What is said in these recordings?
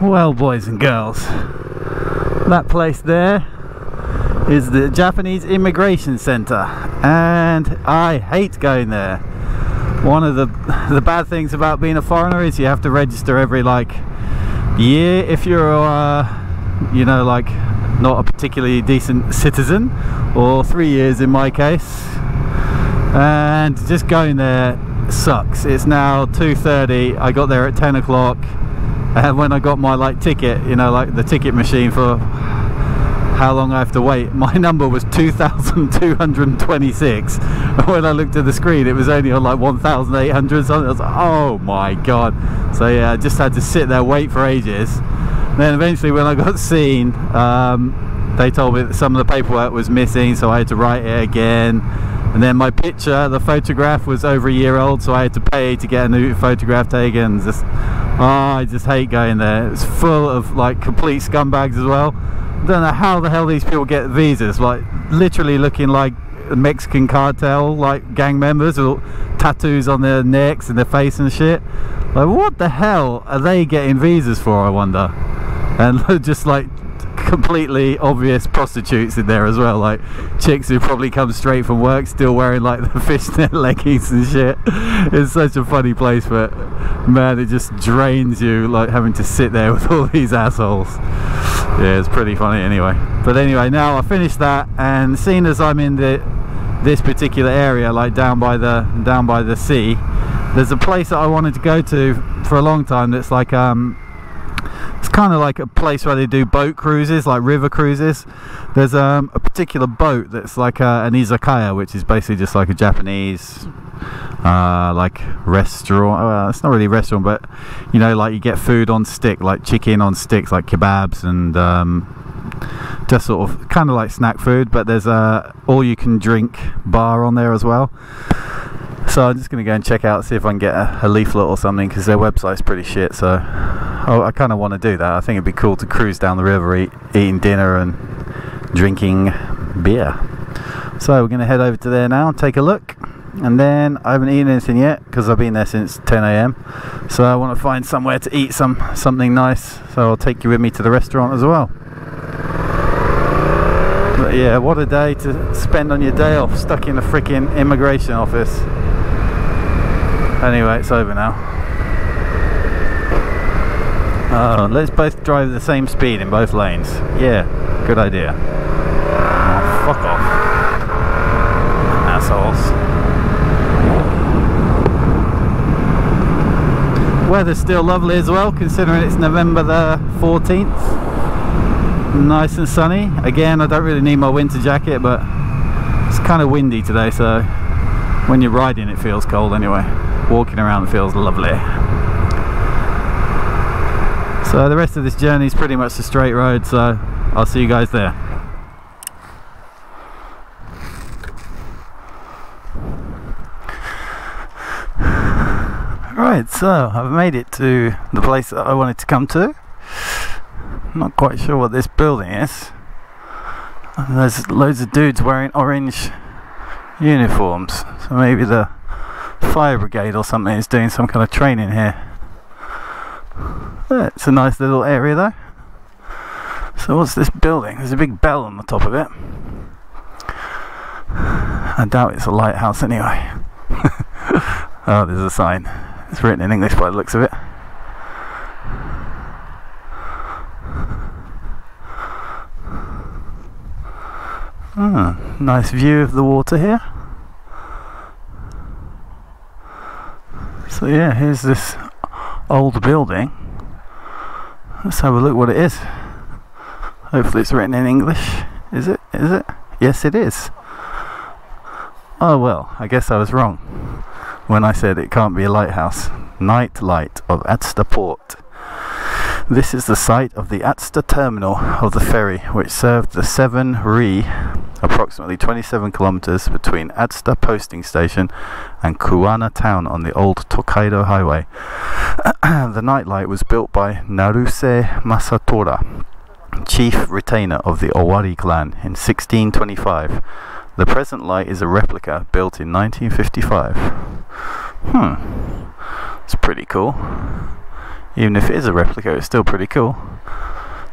Well, boys and girls, that place there is the Japanese Immigration Center, and I hate going there. One of the bad things about being a foreigner is you have to register every like year if you're you know, like not a particularly decent citizen, or 3 years in my case, and just going there sucks. It's now 2:30. I got there at 10 o'clock, and when I got my like ticket, you know, like the ticket machine for how long I have to wait, my number was 2,226. When I looked at the screen, it was only on like 1,800 something. I was like, oh my god. So yeah, I just had to sit there, wait for ages. Then eventually when I got seen, they told me that some of the paperwork was missing, so I had to write it again. And then my picture, the photograph, was over a year old, so I had to pay to get a new photograph taken. Just, oh, I just hate going there. It's full of like complete scumbags as well. I don't know how the hell these people get visas, like literally looking like Mexican cartel, like gang members, or tattoos on their necks and their face and shit. Like, what the hell are they getting visas for, I wonder? And just like completely obvious prostitutes in there as well, like chicks who probably come straight from work still wearing like the fishnet leggings and shit. It's such a funny place, but man, it just drains you, like having to sit there with all these assholes. Yeah, it's pretty funny anyway. But anyway, now I finished that, and seeing as I'm in this particular area, like down by the sea, there's a place that I wanted to go to for a long time that's like it's kind of like a place where they do boat cruises, like river cruises. There's a particular boat that's like an izakaya, which is basically just like a Japanese like restaurant. It's not really a restaurant, but you know, like you get food on stick, like chicken on sticks, like kebabs, and just sort of kind of like snack food. But there's a all you can drink bar on there as well. So I'm just going to go and check out, see if I can get a leaflet or something, because their website's pretty shit. So I kind of want to do that. I think it'd be cool to cruise down the river eating dinner and drinking beer. So we're going to head over to there now, take a look. And then I haven't eaten anything yet because I've been there since 10 a.m. so I want to find somewhere to eat something nice. So I'll take you with me to the restaurant as well. But yeah, what a day to spend on your day off, stuck in a freaking immigration office. Anyway, it's over now. Let's both drive the same speed in both lanes. Yeah, good idea. Oh, fuck off, assholes. Weather's still lovely as well, considering it's November the 14th. Nice and sunny. Again, I don't really need my winter jacket, but it's kind of windy today, so when you're riding it feels cold anyway. Walking around feels lovely. So the rest of this journey is pretty much a straight road, so I'll see you guys there. Right, so I've made it to the place that I wanted to come to. I'm not quite sure what this building is. There's loads of dudes wearing orange uniforms, so maybe the fire brigade or something is doing some kind of training here. It's a nice little area though. So what's this building? There's a big bell on the top of it. I doubt it's a lighthouse anyway. Oh, there's a sign. It's written in English by the looks of it. Ah, nice view of the water here. So yeah, here's this old building. Let's have a look what it is. Hopefully it's written in English. Is it? Is it? Yes, it is. Oh well, I guess I was wrong when I said it can't be a lighthouse. Night light of Atsuta Port. This is the site of the Atsuta terminal of the ferry, which served the 7 Ri, approximately 27 kilometers between Atsuta Posting Station and Kuwana Town on the old Tokaido Highway. The nightlight was built by Naruse Masatora, chief retainer of the Owari clan, in 1625. The present light is a replica built in 1955. It's pretty cool. Even if it is a replica, it's still pretty cool.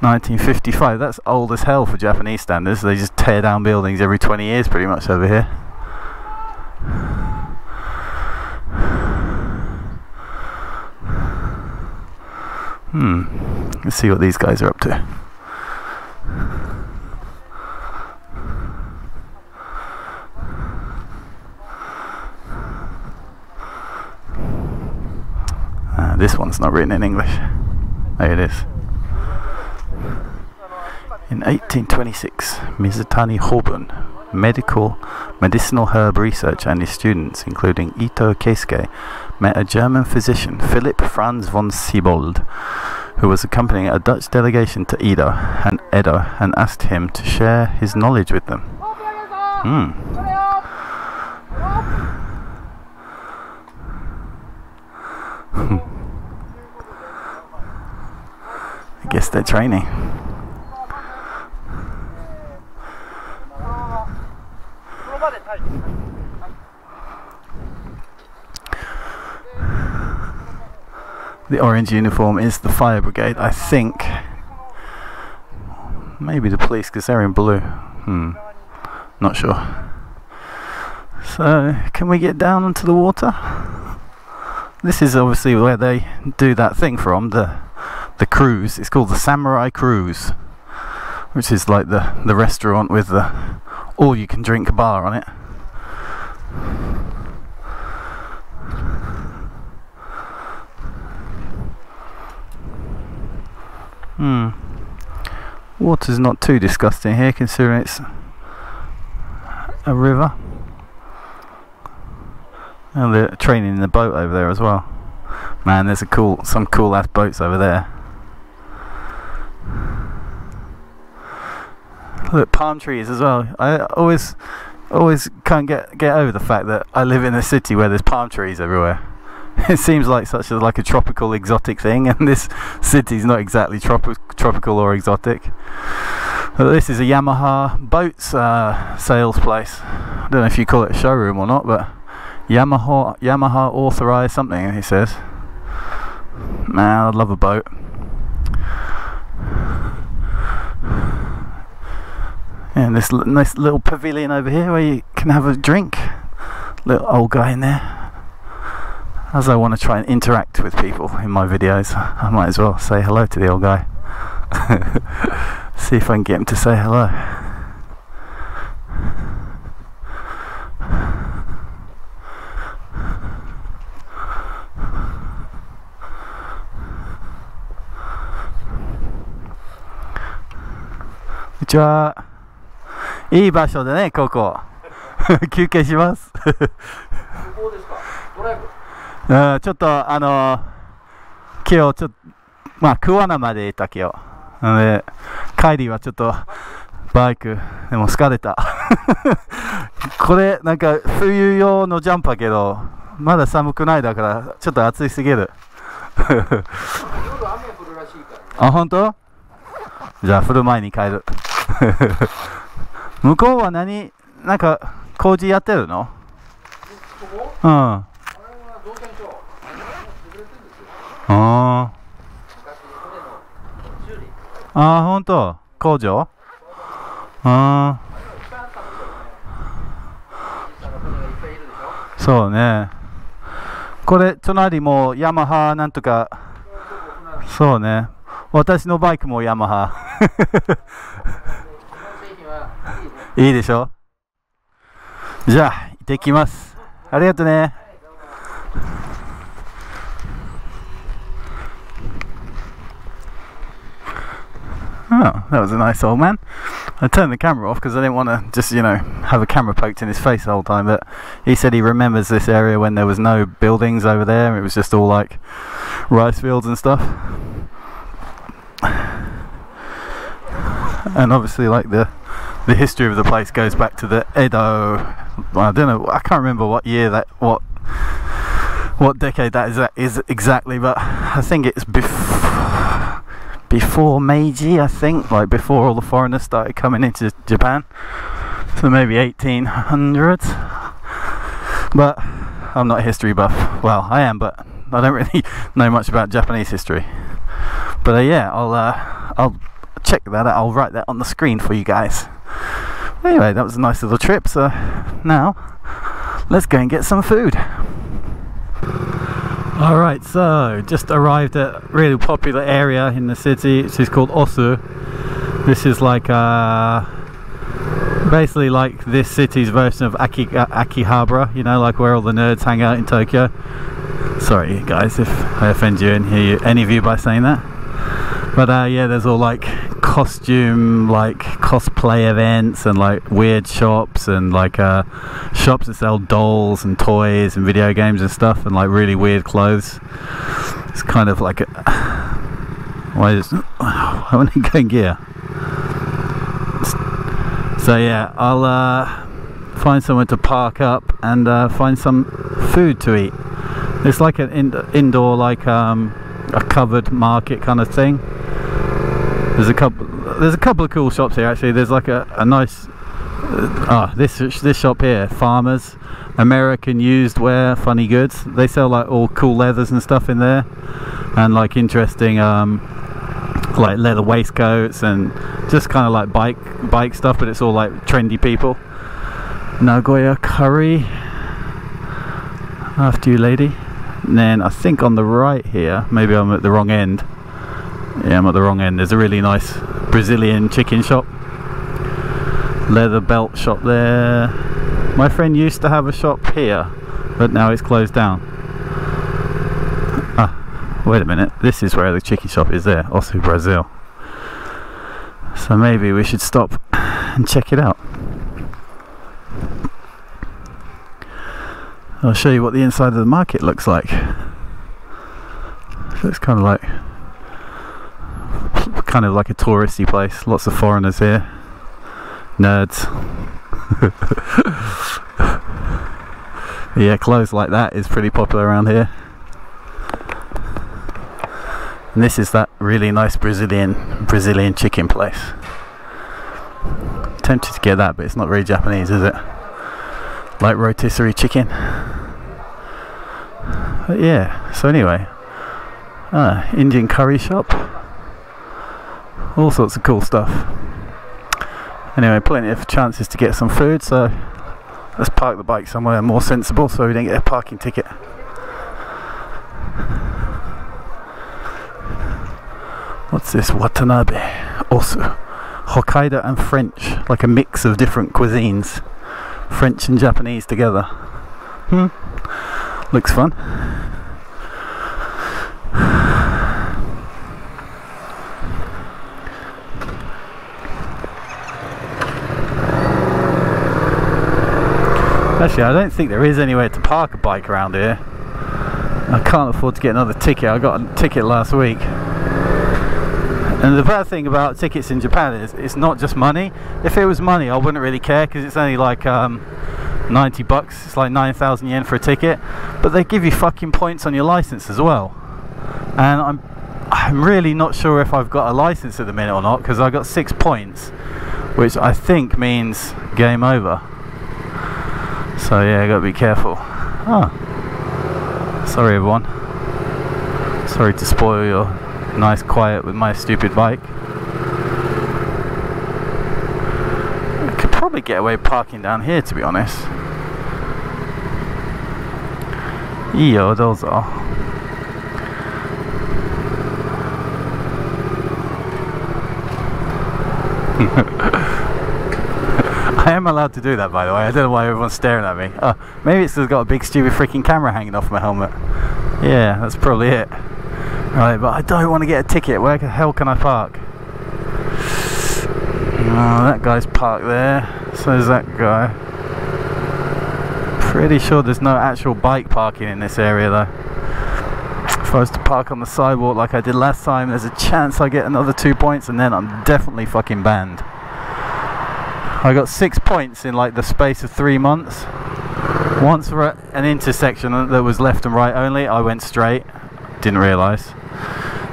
1955, that's old as hell for Japanese standards. They just tear down buildings every 20 years pretty much over here. Let's see what these guys are up to. This one's not written in English. There it is. In 1826, Mizutani Hōbun, medicinal herb research, and his students, including Ito Kesuke, met a German physician, Philip Franz von Siebold, who was accompanying a Dutch delegation to Edo, and asked him to share his knowledge with them. I guess they're training. The orange uniform is the fire brigade, I think. Maybe the police, because they're in blue. Not sure. So, can we get down onto the water? This is obviously where they do that thing from, the cruise. It's called the Samurai Cruise, which is like the restaurant with the all-you-can-drink bar on it. Water's not too disgusting here, considering it's a river. And they're training in the boat over there as well. Man, there's some cool ass boats over there. Look, palm trees as well. I always can't get over the fact that I live in a city where there's palm trees everywhere. It seems like such a tropical exotic thing, and this city's not exactly tropical or exotic. But this is a Yamaha boats sales place. I don't know if you call it a showroom or not, but Yamaha authorized something, he says. Man, I'd love a boat. And this nice little pavilion over here where you can have a drink. Little old guy in there. As I want to try and interact with people in my videos, I might as well say hello to the old guy. See if I can get him to say hello. Konnichiwa. Ii basho da ne, koko. Kyukei shimasu. ちょっと今日桑名までいた今日。なので帰りはちょっとバイクでも疲れた。これなんか冬用のジャンパーけどまだ寒くないだからちょっと暑いすぎる。あ、本当？じゃあ降る前に帰る。向こうはなんか工事やってるの？うん。 ああ、ほんと工場ああ。そうね。これ、隣もヤマハなんとか。そうね。私のバイクもヤマハ。いいでしょじゃあ、行ってきます。ありがとね。 Oh, that was a nice old man. I turned the camera off because I didn't want to just, you know, have a camera poked in his face the whole time, but he said he remembers this area when there was no buildings over there. It was just all like rice fields and stuff. And obviously like the history of the place goes back to the Edo. I don't know, I can't remember what year that, what decade that is exactly, but I think it's before Meiji, I think, like before all the foreigners started coming into Japan, so maybe 1800s. But I'm not a history buff. Well, I am, but I don't really know much about Japanese history, but yeah, I'll check that out. I'll write that on the screen for you guys. Anyway, that was a nice little trip. So now let's go and get some food. Alright, so just arrived at a really popular area in the city, which is called Osu. This is like basically like this city's version of Akihabara, you know, like where all the nerds hang out in Tokyo. Sorry guys if I offend you and hear any of you by saying that. But yeah, there's all like costume, like cosplay events and like weird shops and like shops that sell dolls and toys and video games and stuff and like really weird clothes. It's kind of like a... I want to go in gear. So yeah, I'll find somewhere to park up and find some food to eat. It's like an indoor, like a covered market kind of thing. There's a couple of cool shops here actually. There's like a nice, this shop here, Farmers, American used wear, funny goods. They sell like all cool leathers and stuff in there, and like interesting like leather waistcoats and just kind of like bike stuff, but it's all like trendy people. Nagoya curry, after you lady. And then I think on the right here, maybe I'm at the wrong end. Yeah, I'm at the wrong end. There's a really nice Brazilian chicken shop, leather belt shop there. My friend used to have a shop here, but now it's closed down. Wait a minute, this is where the chicken shop is there, Osu Brazil. So maybe we should stop and check it out. I'll show you what the inside of the market looks like. It looks kind of like a touristy place. Lots of foreigners here. Nerds. Yeah, clothes like that is pretty popular around here. And this is that really nice Brazilian chicken place. I'm tempted to get that, but it's not very Japanese, is it? Like rotisserie chicken. But yeah, so anyway, Indian curry shop, all sorts of cool stuff. Anyway, plenty of chances to get some food, so let's park the bike somewhere more sensible so we don't get a parking ticket. What's this? Watanabe, also Hokkaida and French, like a mix of different cuisines, French and Japanese together. Looks fun. Actually, I don't think there is anywhere to park a bike around here. I can't afford to get another ticket. I got a ticket last week. And the bad thing about tickets in Japan is it's not just money. If it was money, I wouldn't really care because it's only like 90 bucks. It's like 9,000 yen for a ticket. But they give you fucking points on your license as well. And I'm really not sure if I've got a license at the minute or not because I got 6 points, which I think means game over. So yeah, gotta be careful. Oh, sorry everyone. Sorry to spoil your nice quiet with my stupid bike. I could probably get away parking down here, to be honest. Yo, those are. I am allowed to do that, by the way. I don't know why everyone's staring at me. Oh, maybe it's just got a big stupid freaking camera hanging off my helmet. Yeah, that's probably it. Right, but I don't want to get a ticket. Where the hell can I park? Oh, that guy's parked there. So is that guy. Pretty sure there's no actual bike parking in this area though. If I was to park on the sidewalk like I did last time, there's a chance I get another 2 points and then I'm definitely fucking banned. I got 6 points in like the space of 3 months. Once we're at an intersection that was left and right only, I went straight. Didn't realise.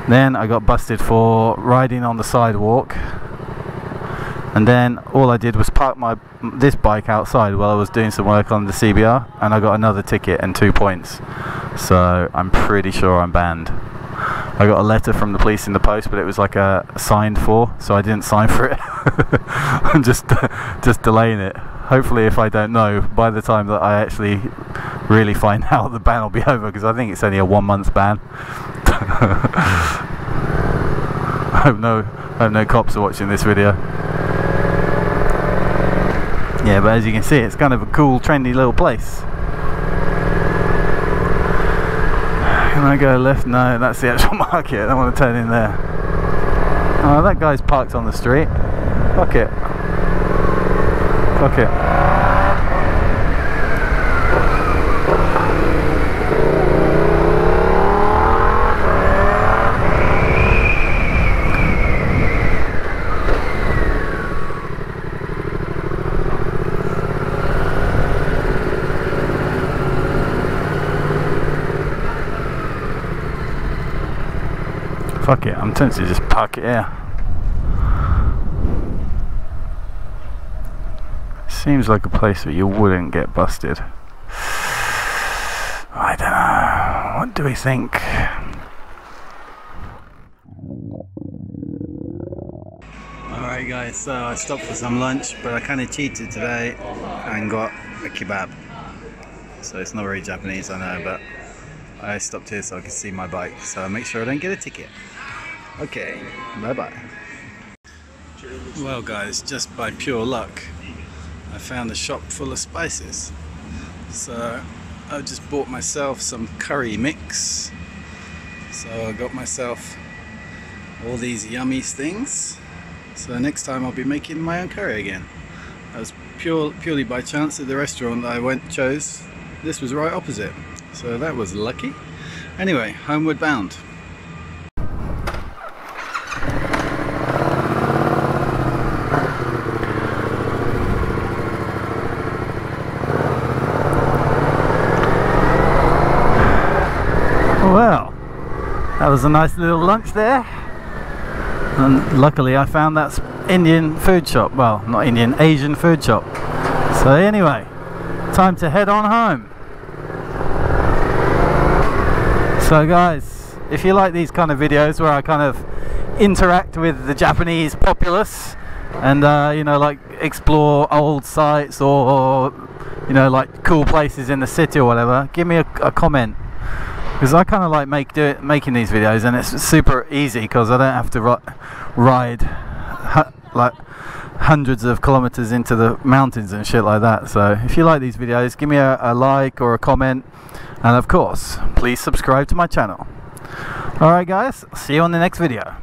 Then I got busted for riding on the sidewalk. And then all I did was park this bike outside while I was doing some work on the CBR, and I got another ticket and 2 points. So I'm pretty sure I'm banned. I got a letter from the police in the post, but it was like a signed for, so I didn't sign for it. I'm just delaying it. Hopefully, if I don't know, by the time that I actually really find out, the ban will be over, because I think it's only a 1 month ban. I hope no cops are watching this video. Yeah, but as you can see, it's kind of a cool, trendy little place. Can I go left? No, that's the actual market. I don't want to turn in there. Oh, that guy's parked on the street. Fuck it. Fuck it. Fuck it, I'm tempted to just park it here. Seems like a place that you wouldn't get busted. I don't know. What do we think? Alright guys, so I stopped for some lunch, but I kind of cheated today and got a kebab. So it's not very Japanese, I know, but I stopped here so I could see my bike. So make sure I don't get a ticket. Okay, bye bye. Well guys, just by pure luck I found a shop full of spices, so I just bought myself some curry mix. So I got myself all these yummy things, so next time I'll be making my own curry again. That was purely by chance at the restaurant that I chose. This was right opposite, so that was lucky. Anyway, homeward bound. That was a nice little lunch there, and luckily I found that Indian food shop. Well, not Indian, Asian food shop. So anyway, time to head on home. So guys, if you like these kind of videos where I kind of interact with the Japanese populace and you know, like explore old sites or you know, like cool places in the city or whatever, give me a comment. Because I kind of like making these videos, and it's super easy because I don't have to ride like hundreds of kilometers into the mountains and shit like that. So if you like these videos, give me a like or a comment, and of course please subscribe to my channel. Alright guys, see you on the next video.